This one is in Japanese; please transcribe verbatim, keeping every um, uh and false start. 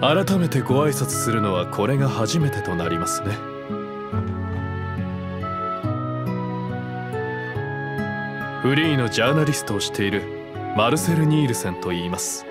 改めてご挨拶するのはこれが初めてとなりますね。フリーのジャーナリストをしているマルセル・ニールセンと言います。